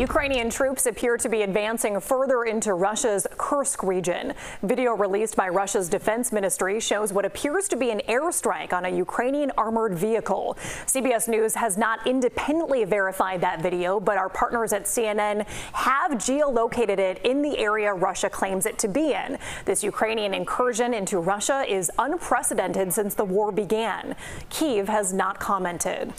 Ukrainian troops appear to be advancing further into Russia's Kursk region. Video released by Russia's defense ministry shows what appears to be an airstrike on a Ukrainian armored vehicle. CBS News has not independently verified that video, but our partners at CNN have geolocated it in the area Russia claims it to be in. This Ukrainian incursion into Russia is unprecedented since the war began. Kyiv has not commented.